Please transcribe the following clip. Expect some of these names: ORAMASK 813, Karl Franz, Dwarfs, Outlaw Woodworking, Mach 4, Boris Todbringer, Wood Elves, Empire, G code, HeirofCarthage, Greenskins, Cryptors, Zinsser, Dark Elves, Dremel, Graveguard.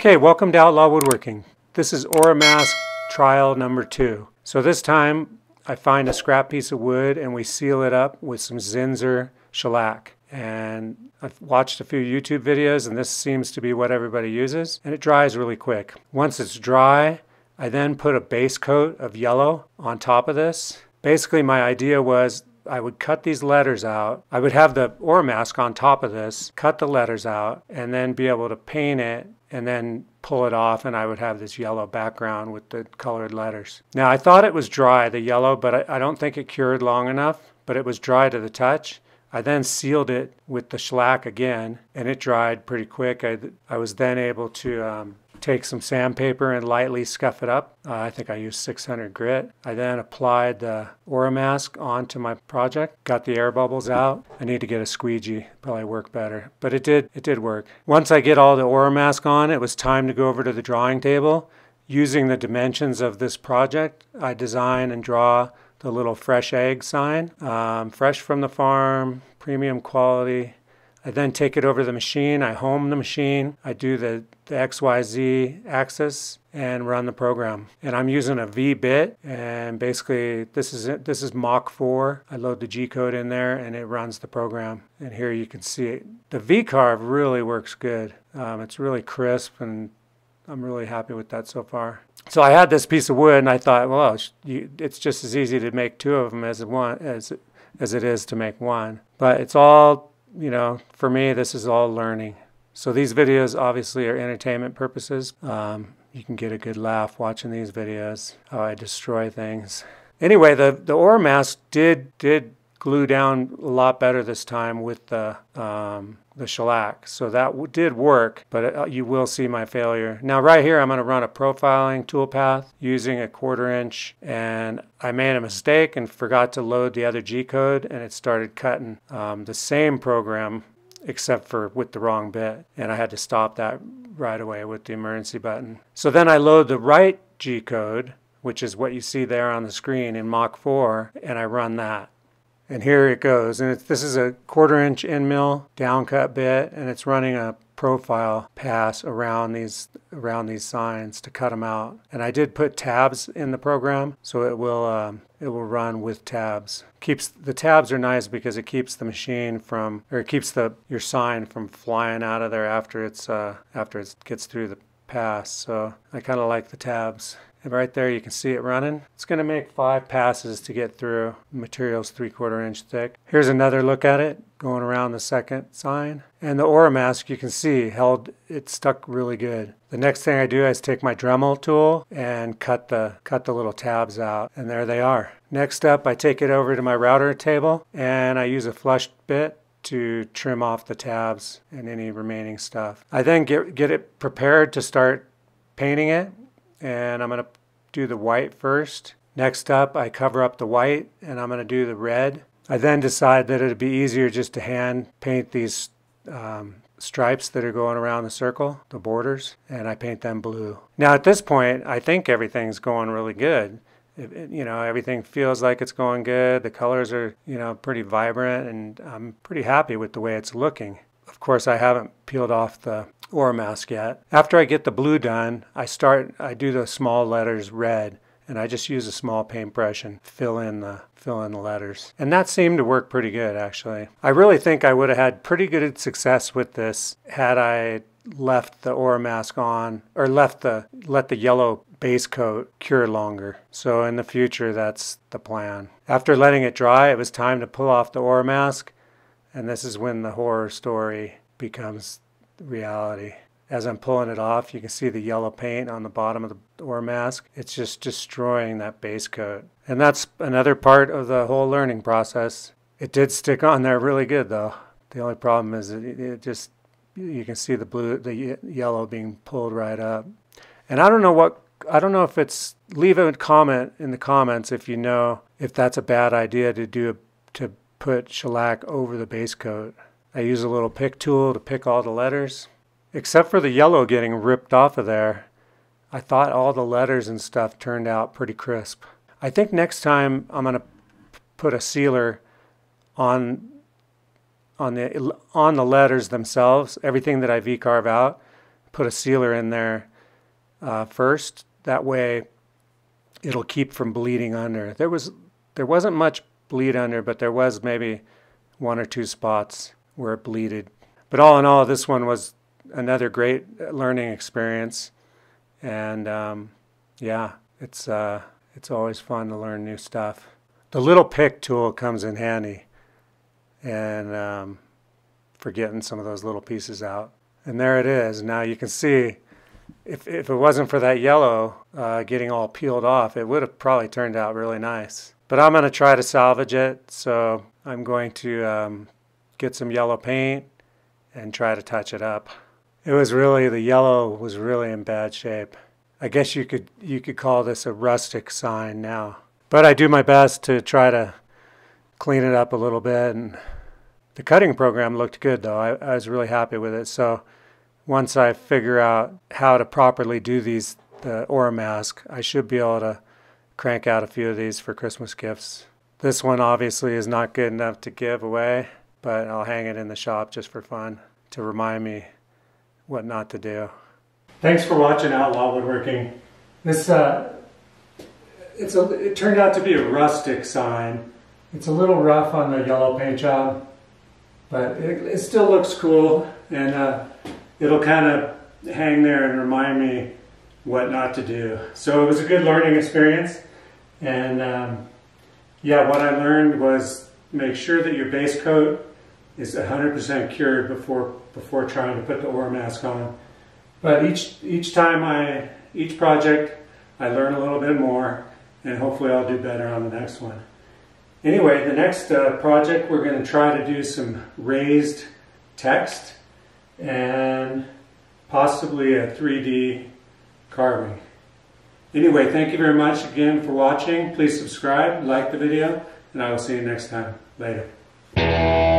Okay, welcome to Outlaw Woodworking. This is ORAMASK trial number 2. So this time I find a scrap piece of wood and we seal it up with some Zinsser shellac. And I've watched a few YouTube videos and this seems to be what everybody uses, and it dries really quick. Once it's dry, I then put a base coat of yellow on top of this. Basically my idea was I would cut these letters out. I would have the ORAMASK on top of this, cut the letters out, and then be able to paint it and then pull it off, and I would have this yellow background with the colored letters. Now I thought it was dry, the yellow, but I don't think it cured long enough, but it was dry to the touch. I then sealed it with the shellac again, and it dried pretty quick. I was then able to take some sandpaper and lightly scuff it up. I think I used 600 grit. I then applied the ORAMASK onto my project, got the air bubbles out. I need to get a squeegee, probably work better, but it did work. Once I get all the ORAMASK on, it was time to go over to the drawing table. Using the dimensions of this project, I design and draw the little fresh egg sign, fresh from the farm, premium quality. I then take it over to the machine, I home the machine, I do the XYZ axis and run the program. And I'm using a V bit, and basically this is it. This is Mach 4. I load the G code in there and it runs the program. And here you can see it. The V carve really works good. It's really crisp and I'm really happy with that so far. So I had this piece of wood and I thought, well, it's just as easy to make two of them as it is to make one. But it's all, you know, for me, this is all learning. So these videos obviously are entertainment purposes. You can get a good laugh watching these videos, how I destroy things. Anyway, the ORAMASK did glue down a lot better this time with the shellac. So that did work, but you will see my failure. Now right here, I'm going to run a profiling toolpath using a 1/4 inch, and I made a mistake and forgot to load the other G code, and it started cutting the same program except for with the wrong bit, and I had to stop that right away with the emergency button. So then I load the right G code, which is what you see there on the screen in Mach 4, and I run that. And here it goes, and this is a 1/4 inch end mill downcut bit, and it's running a profile pass around these signs to cut them out. And I did put tabs in the program, so it will run with tabs. Keeps the tabs are nice because it keeps the machine from, or it keeps your sign from flying out of there after it gets through the pass. So I kind of like the tabs. And right there you can see it running. It's going to make 5 passes to get through. Material's 3/4 inch thick. Here's another look at it going around the second sign. And the ORAMASK, you can see, it stuck really good. The next thing I do is take my Dremel tool and cut the little tabs out, and there they are. Next up, I take it over to my router table and I use a flush bit to trim off the tabs and any remaining stuff. I then get it prepared to start painting it. And I'm going to do the white first. Next up, I cover up the white and I'm going to do the red. I then decide that it'd be easier just to hand paint these stripes that are going around the circle, the borders, and I paint them blue. Now at this point, I think everything's going really good. You know, everything feels like it's going good. The colors are, you know, pretty vibrant, and I'm pretty happy with the way it's looking. Of course, I haven't peeled off the ORAMASK yet. After I get the blue done, I do the small letters red, and I just use a small paintbrush and fill in the letters. And that seemed to work pretty good, actually. I really think I would have had pretty good success with this had I left the ORAMASK on, or let the yellow base coat cure longer. So in the future, that's the plan. After letting it dry, it was time to pull off the ORAMASK, and this is when the horror story becomes reality. As I'm pulling it off, you can see the yellow paint on the bottom of the ORAMASK. It's just destroying that base coat. And that's another part of the whole learning process. It did stick on there really good though. The only problem is it just, you can see the yellow being pulled right up. And I don't know if it's, leave a comment in the comments if you know if that's a bad idea to put shellac over the base coat. I use a little pick tool to pick all the letters. Except for the yellow getting ripped off of there, I thought all the letters and stuff turned out pretty crisp. I think next time I'm going to put a sealer on the letters themselves, everything that I V-carve out, put a sealer in there first. That way it'll keep from bleeding under. There wasn't much bleed under, but there was maybe one or two spots where it bleeded. But all in all, this one was another great learning experience. And yeah, it's always fun to learn new stuff. The little pick tool comes in handy, and for getting some of those little pieces out. And there it is. Now you can see, if it wasn't for that yellow getting all peeled off, it would have probably turned out really nice. But I'm going to try to salvage it, so I'm going to get some yellow paint and try to touch it up. It was really, the yellow was really in bad shape. I guess you could call this a rustic sign now. But I do my best to try to clean it up a little bit. And the cutting program looked good though. I was really happy with it. So once I figure out how to properly do these, the ORAMASK, I should be able to crank out a few of these for Christmas gifts. This one obviously is not good enough to give away, but I'll hang it in the shop just for fun to remind me what not to do. Thanks for watching Outlaw Woodworking. This it turned out to be a rustic sign. It's a little rough on the yellow paint job, but it still looks cool, and it'll kind of hang there and remind me what not to do. So it was a good learning experience, and yeah, what I learned was make sure that your base coat is 100% cured before trying to put the ORAMASK on. But each project, I learn a little bit more, and hopefully I'll do better on the next one. Anyway, the next project, we're going to try to do some raised text and possibly a 3D carving. Anyway, thank you very much again for watching. Please subscribe, like the video, and I will see you next time. Later.